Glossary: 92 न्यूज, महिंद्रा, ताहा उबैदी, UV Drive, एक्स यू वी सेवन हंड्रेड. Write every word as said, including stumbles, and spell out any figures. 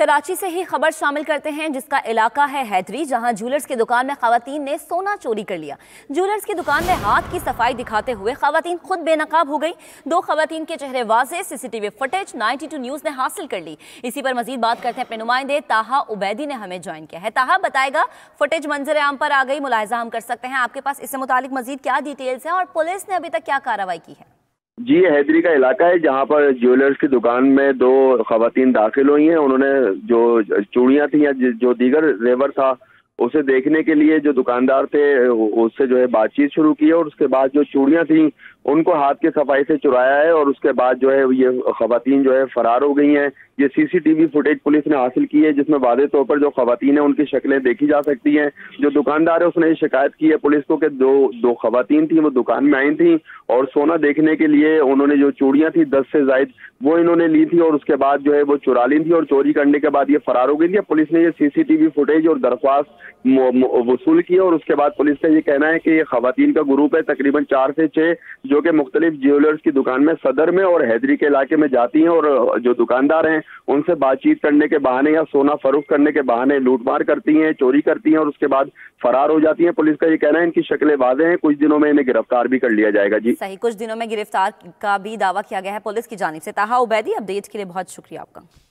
कराची से ही खबर शामिल करते हैं जिसका इलाका है हैदरी, जहां ज्वेलर्स की दुकान में खवातीन ने सोना चोरी कर लिया। ज्वेलर्स की दुकान में हाथ की सफाई दिखाते हुए खवातीन खुद बेनकाब हो गई। दो खवातीन के चेहरे वाजे, सीसीटीवी फुटेज बानवे न्यूज ने हासिल कर ली। इसी पर मजीद बात करते हैं अपने नुमाइंदे ताहा उबैदी ने हमें ज्वाइन किया है। ताहा बताएगा, फुटेज मंजर आम पर आ गई, मुलाहिजा हम कर सकते हैं, आपके पास इससे मुतालिक मजीद क्या डिटेल्स हैं और पुलिस ने अभी तक क्या कार्रवाई की है? जी, हैदरी का इलाका है जहाँ पर ज्वेलर्स की दुकान में दो खवातीन दाखिल हुई हैं। उन्होंने जो चूड़ियाँ थी या जो दीगर जेवर था उसे देखने के लिए जो दुकानदार थे उससे जो है बातचीत शुरू की है और उसके बाद जो चूड़ियाँ थी उनको हाथ के सफाई से चुराया है और उसके बाद जो है ये खवातीन जो है फरार हो गई हैं। ये सीसीटीवी फुटेज पुलिस ने हासिल की है जिसमें वादे तौर पर जो खवातीन है उनकी शक्लें देखी जा सकती हैं। जो दुकानदार है उसने शिकायत की है पुलिस को कि दो दो खवातीन थी वो दुकान में आई थी और सोना देखने के लिए उन्होंने जो चूड़ियाँ थी दस से जायद वो इन्होंने ली थी और उसके बाद जो है वो चुरा ली थी और चोरी करने के बाद ये फरार हो गई थी। पुलिस ने ये सीसीटीवी फुटेज और दरख्वास्त वसूल की और उसके बाद पुलिस का ये कहना है कि ये खवातीन का ग्रुप है, तकरीबन चार से छः जो कि मुख्तलिफ ज्वेलर्स की दुकान में सदर में और हैदरी के इलाके में जाती हैं और जो दुकानदार हैं उनसे बातचीत करने के बहाने या सोना फरोख्त करने के बहाने लूटमार करती हैं, चोरी करती हैं और उसके बाद फरार हो जाती हैं। पुलिस का ये कहना है इनकी शक्लें वाज़ेह हैं, कुछ दिनों में इन्हें गिरफ्तार भी कर लिया जाएगा। जी सही, कुछ दिनों में गिरफ्तार का भी दावा किया गया है पुलिस की जानिब से। ताहा उबैदी, अपडेट के लिए बहुत शुक्रिया आपका।